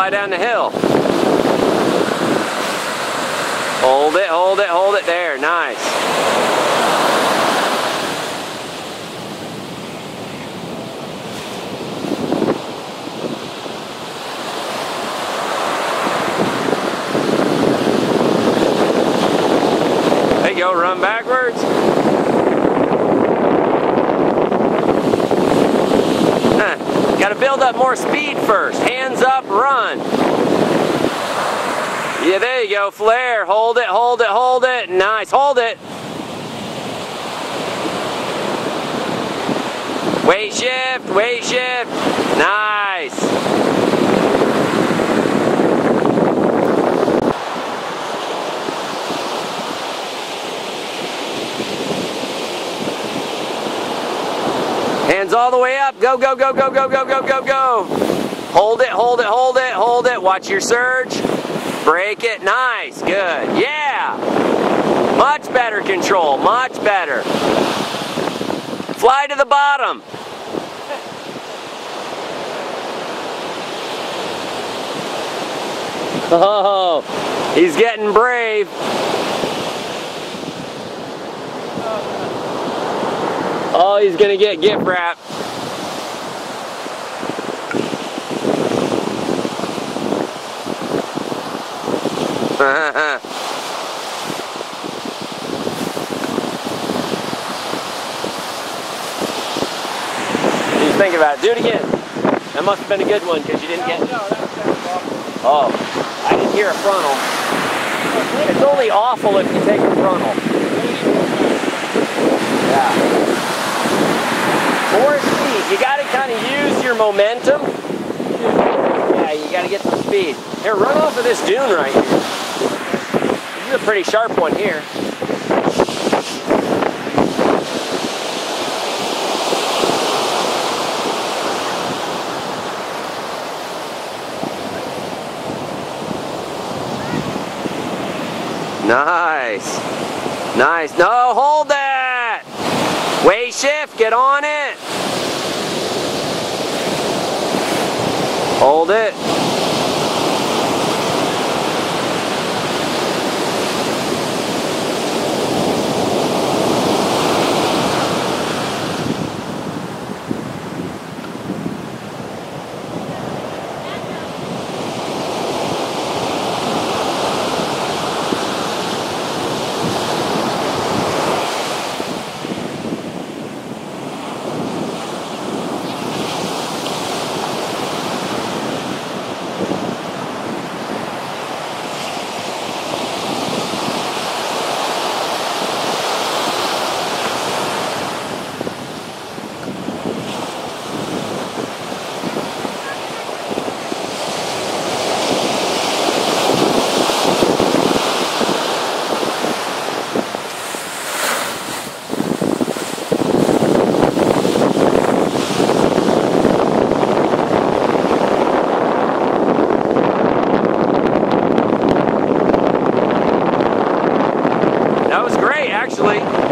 fly down the hill. Hold it, hold it, hold it there. Nice. There you go, run backwards. Gotta build up more speed first. Hands up, run. Yeah, there you go, flare, hold it, hold it, hold it, nice, hold it. Weight shift, nice. Hands all the way up, go, go, go, go, go, go, go, go, go. Hold it, hold it, hold it, hold it, watch your surge. Break it, nice, good, yeah! Much better control, much better. Fly to the bottom. Oh, he's getting brave. Oh, he's gonna get gift wrap. You think about it. Do it again. That must have been a good one because you didn't get it. No, that sounds awful. Oh, I didn't hear a frontal. It's only awful if you take a frontal. Yeah. More speed. You got to kind of use your momentum. Yeah, you got to get some speed. Here, run off of this dune right here. This is a pretty sharp one here. Nice. Nice. No, hold that! Weight shift, get on it! Hold it.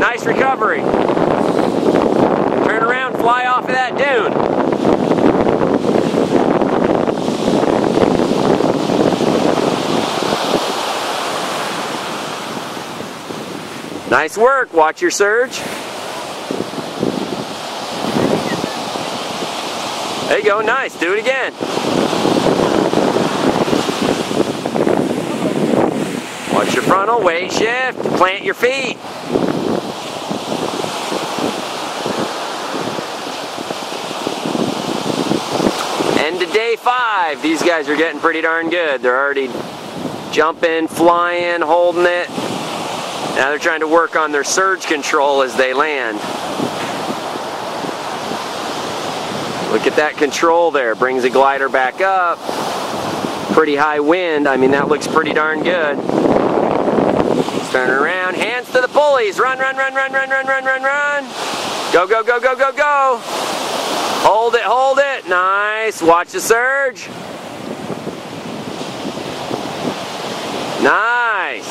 Nice recovery. Turn around, fly off of that dune. Nice work, watch your surge. There you go, nice, do it again. Watch your frontal, weight shift, plant your feet. End of day 5. These guys are getting pretty darn good. They're already jumping, flying, holding it. Now they're trying to work on their surge control as they land. Look at that control there. Brings the glider back up. Pretty high wind. I mean, that looks pretty darn good. Let's turn around. Hands to the pulleys. Run, run, run, run, run, run, run, run, run. Go, go, go, go, go, go. Hold it, hold it. Nice. Watch the surge. Nice.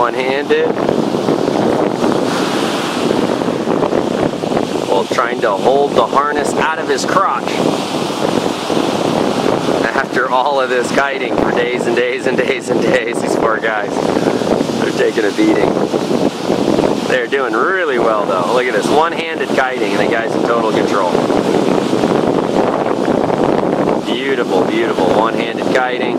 one-handed while trying to hold the harness out of his crotch. After all of this kiting for days and days and days and days, these poor guys, they're taking a beating. They're doing really well though. Look at this, one-handed kiting and the guy's in total control. Beautiful, beautiful one-handed kiting.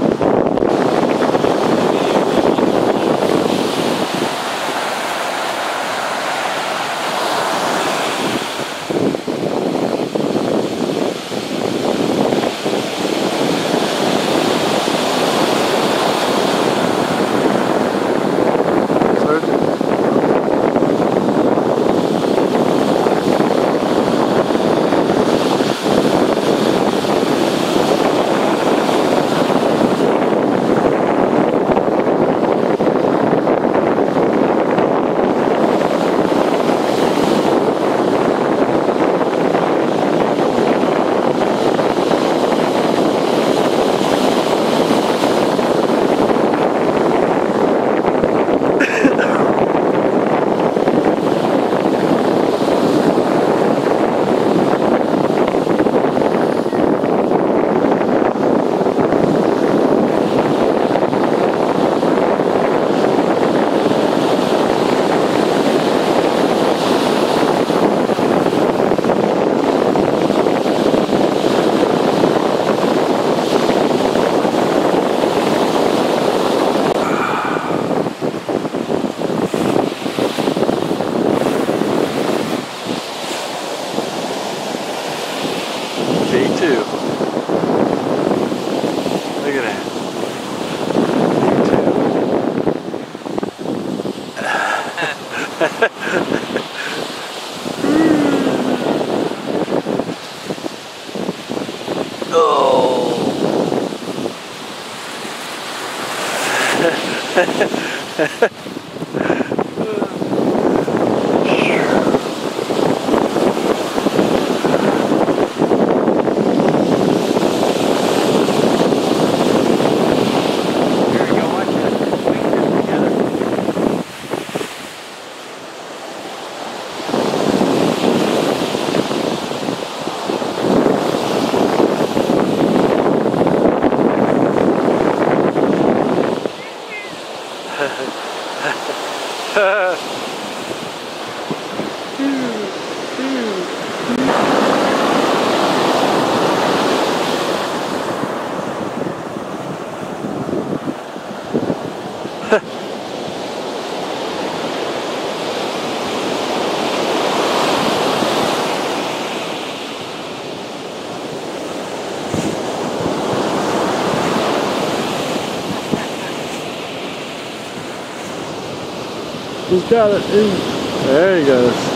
Oh. Here we go, watch it. Swing this together. He's got it. There he goes.